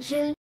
Je